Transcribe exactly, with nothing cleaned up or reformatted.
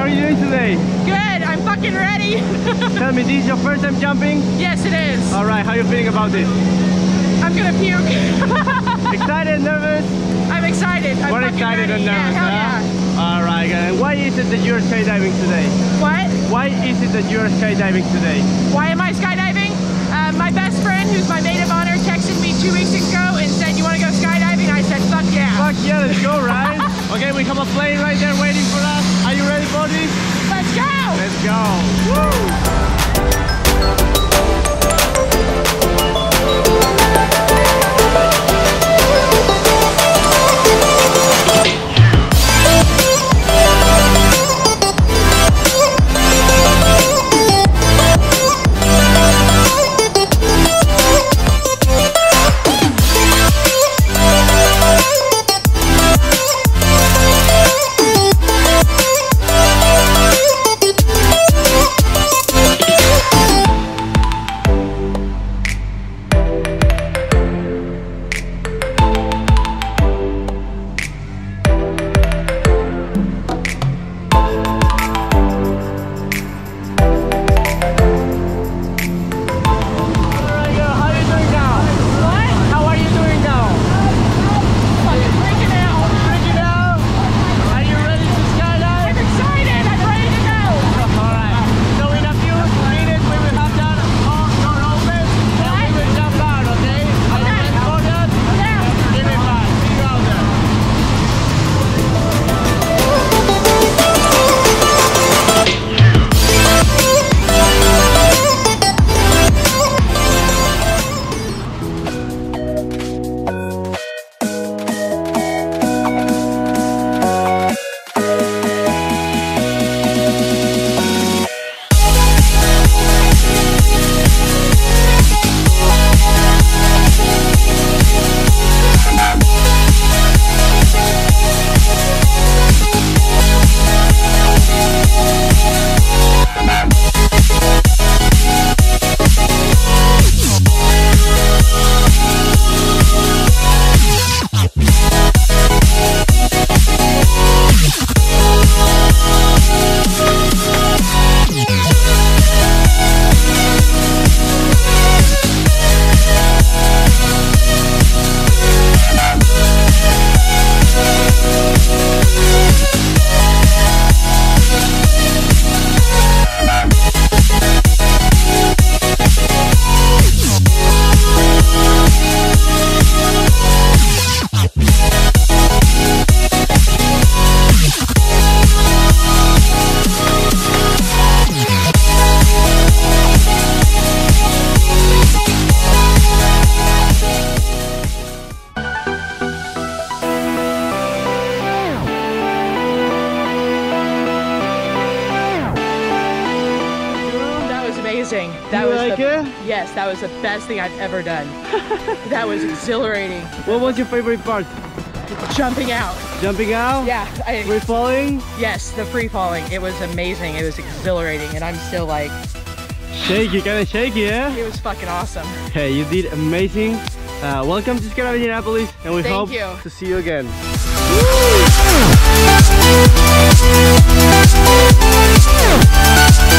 How are you doing today? Good, I'm fucking ready. Tell me, this is your first time jumping? Yes, it is. Alright, how are you feeling about this? I'm gonna puke. Excited, nervous? I'm excited. I'm We're excited ready. and nervous, yeah, hell yeah. yeah. Alright, and why is it that you're skydiving today? What? Why is it that you're skydiving today? Why am I skydiving? Uh, my best friend, who's my maid of honor, texted me two weeks ago and said, you want to go skydiving? I said, fuck yeah. Fuck yeah, let's go, right? Okay, we have a plane right there waiting for us. Are you ready for this? Let's go! Let's go. That you was like the, it? Yes, that was the best thing I've ever done. That was exhilarating. What was your favorite part? Jumping out. Jumping out? Yeah. I, free falling? Yes, the free falling. It was amazing. It was exhilarating, and I'm still like shaky, kind of shaky, yeah? It was fucking awesome. Hey, you did amazing. Uh, welcome to Skydive Indianapolis, and we Thank hope you. to see you again. Woo!